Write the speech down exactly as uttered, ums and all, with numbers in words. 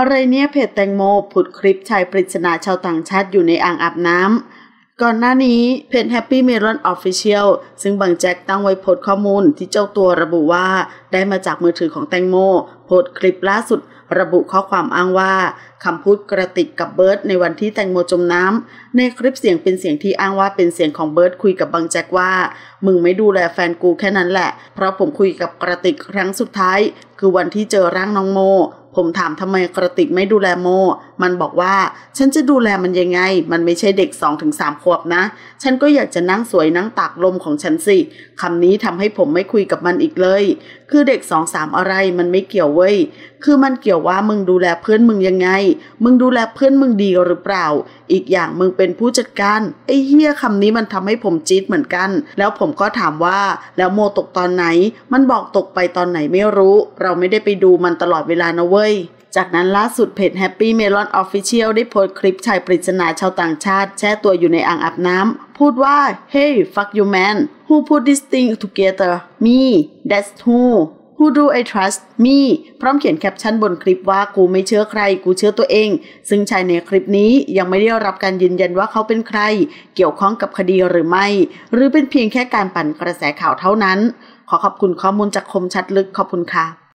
อะไรเนี่ยเพจแตงโมผุดคลิปชายปริศนาชาวต่างชาติอยู่ในอ่างอาบน้ำก่อนหน้านี้เพจ Happy Melon Official ซึ่งบังแจ็คตั้งไว้โพสข้อมูลที่เจ้าตัวระบุว่าได้มาจากมือถือของแตงโมโพสคลิปล่าสุดระบุข้อความอ้างว่าคำพูดกระติกกับเบิร์ดในวันที่แตงโมจมน้ำในคลิปเสียงเป็นเสียงที่อ้างว่าเป็นเสียงของเบิร์ดคุยกับบังแจ็คว่ามึงไม่ดูแลแฟนกูแค่นั้นแหละเพราะผมคุยกับกระติกครั้งสุดท้ายคือวันที่เจอร่างน้องโมผมถามทำไมกระติกไม่ดูแลโมมันบอกว่าฉันจะดูแลมันยังไงมันไม่ใช่เด็ก สองถึงสาม ขวบนะฉันก็อยากจะนั่งสวยนั่งตากลมของฉันสิคำนี้ทำให้ผมไม่คุยกับมันอีกเลยคือเด็ก สองถึงสาม อะไรมันไม่เกี่ยวเว้ยคือมันเกี่ยวว่ามึงดูแลเพื่อนมึงยังไงมึงดูแลเพื่อนมึงดีหรือเปล่าอีกอย่างมึงเป็นผู้จัดการไอ้เหี้ยคำนี้มันทำให้ผมจี๊ดเหมือนกันแล้วผมก็ถามว่าแล้วโมตกตอนไหนมันบอกตกไปตอนไหนไม่รู้เราไม่ได้ไปดูมันตลอดเวลานะเว้ยจากนั้นล่าสุดเพจ Happy Melon Official ได้โพสต์คลิปชายปริศนาชาวต่างชาติแช่ตัวอยู่ในอ่างอาบน้ำพูดว่า Hey fuck you man who put this thing together me that's who who do I trust me พร้อมเขียนแคปชั่นบนคลิปว่ากูไม่เชื่อใครกูเชื่อตัวเองซึ่งชายในคลิปนี้ยังไม่ได้รับการยืนยันว่าเขาเป็นใครเกี่ยวข้องกับคดีหรือไม่หรือเป็นเพียงแค่การปั่นกระแสข่าวเท่านั้นขอขอบคุณข้อมูลจากคมชัดลึกขอบคุณค่ะ